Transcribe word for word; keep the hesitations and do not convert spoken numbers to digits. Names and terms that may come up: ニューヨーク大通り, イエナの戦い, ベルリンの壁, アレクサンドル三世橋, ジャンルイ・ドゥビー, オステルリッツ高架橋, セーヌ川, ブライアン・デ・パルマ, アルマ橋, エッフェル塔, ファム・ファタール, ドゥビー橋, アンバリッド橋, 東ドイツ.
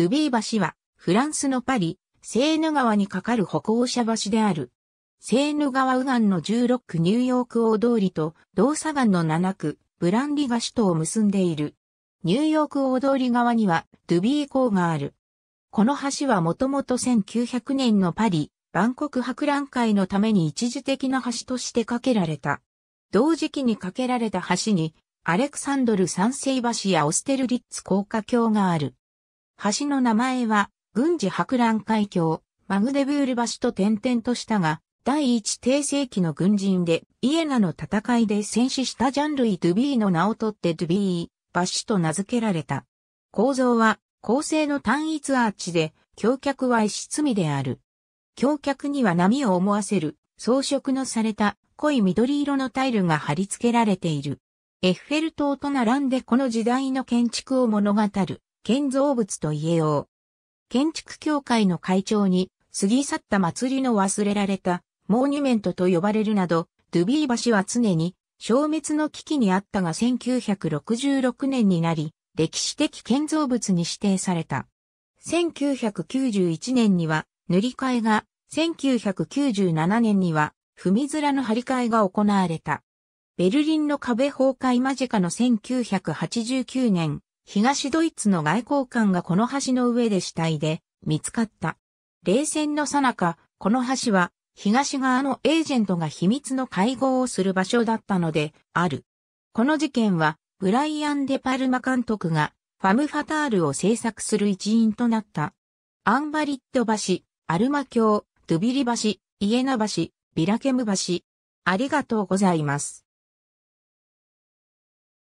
ドゥビー橋は、フランスのパリ、セーヌ川に架かる歩行者橋である。セーヌ川右岸のじゅうろく区ニューヨーク大通りと、同左岸のなな区、ブランディガシュとを結んでいる。ニューヨーク大通り側には、ドゥビー港がある。この橋はもともとせんきゅうひゃくねんのパリ、万国博覧会のために一時的な橋として架けられた。同時期に架けられた橋に、アレクサンドル三世橋やオステルリッツ高架橋がある。橋の名前は、軍事博覧会橋、マグデブール橋と転々としたが、第一帝政期の軍人で、イエナの戦いで戦死したジャンルイ・ドゥビーの名を取ってドゥビー橋と名付けられた。構造は、構成の単一アーチで、橋脚は石積みである。橋脚には波を思わせる、装飾のされた、濃い緑色のタイルが貼り付けられている。エッフェル塔と並んでこの時代の建築を物語る建造物と言えよう。建築協会の会長に過ぎ去った祭りの忘れられたモーニュメントと呼ばれるなど、ドゥビー橋は常に消滅の危機にあったがせんきゅうひゃくろくじゅうろくねんになり、歴史的建造物に指定された。せんきゅうひゃくきゅうじゅういちねんには塗り替えが、せんきゅうひゃくきゅうじゅうななねんには踏み面の張り替えが行われた。ベルリンの壁崩壊間近のせんきゅうひゃくはちじゅうきゅうねん、東ドイツの外交官がこの橋の上で死体で見つかった。冷戦の最中、この橋は東側のエージェントが秘密の会合をする場所だったのである。この事件はブライアン・デ・パルマ監督がファム・ファタールを制作する一因となった。アンバリッド橋、アルマ橋、ドゥビリ橋、イエナ橋、ビラケム橋。ありがとうございます。